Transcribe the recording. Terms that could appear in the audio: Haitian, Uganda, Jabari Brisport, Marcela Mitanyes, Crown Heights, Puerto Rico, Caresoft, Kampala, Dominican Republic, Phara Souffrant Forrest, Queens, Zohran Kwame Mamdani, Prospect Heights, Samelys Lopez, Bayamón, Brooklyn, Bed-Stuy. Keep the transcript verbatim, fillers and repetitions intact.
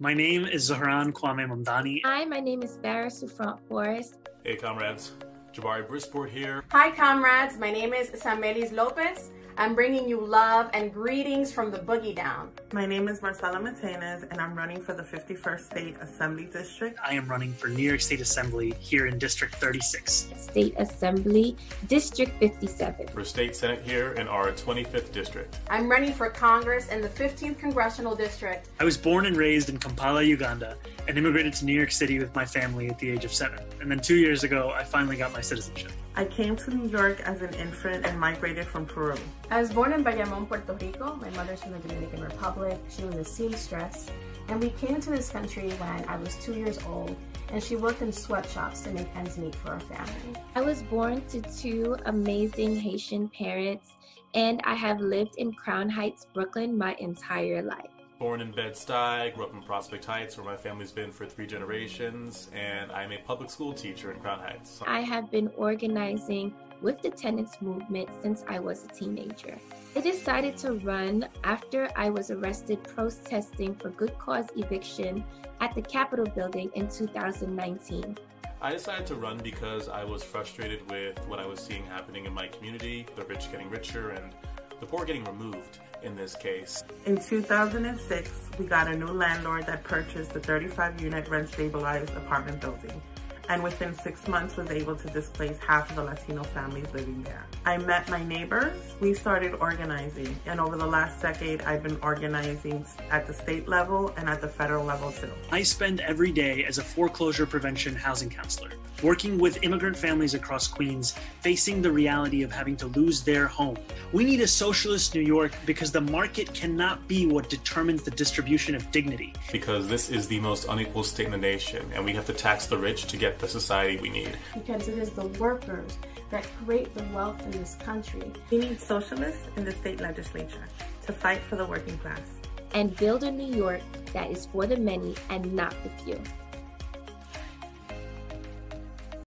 My name is Zohran Kwame Mamdani. Hi, my name is Phara Souffrant Forrest. Hey, comrades. Jabari Brisport here. Hi, comrades. My name is Samelys Lopez. I'm bringing you love and greetings from the Boogie Down. My name is Marcela Mitanyes, and I'm running for the fifty-first State Assembly District. I am running for New York State Assembly here in District thirty-six. State Assembly, District fifty-seven. For State Senate here in our twenty-fifth District. I'm running for Congress in the fifteenth Congressional District. I was born and raised in Kampala, Uganda, and immigrated to New York City with my family at the age of seven. And then two years ago, I finally got my citizenship. I came to New York as an infant and migrated from Peru. I was born in Bayamón, Puerto Rico. My mother's from the Dominican Republic. She was a seamstress. And we came to this country when I was two years old, and she worked in sweatshops to make ends meet for her family. I was born to two amazing Haitian parents, and I have lived in Crown Heights, Brooklyn my entire life. Born in Bed-Stuy, grew up in Prospect Heights, where my family's been for three generations, and I'm a public school teacher in Crown Heights. I have been organizing with the tenants movement since I was a teenager. I decided to run after I was arrested protesting for good cause eviction at the Capitol building in two thousand nineteen. I decided to run because I was frustrated with what I was seeing happening in my community, the rich getting richer and the poor getting removed in this case. In two thousand six, we got a new landlord that purchased the thirty-five unit rent-stabilized apartment building, and within six months was able to displace half of the Latino families living there. I met my neighbors. We started organizing, and over the last decade, I've been organizing at the state level and at the federal level too. I spend every day as a foreclosure prevention housing counselor, working with immigrant families across Queens, facing the reality of having to lose their home. We need a socialist New York because the market cannot be what determines the distribution of dignity. Because this is the most unequal state in the nation, and we have to tax the rich to get the society we need. Because it is the workers that create the wealth in this country. We need socialists in the state legislature to fight for the working class. And build a New York that is for the many and not the few.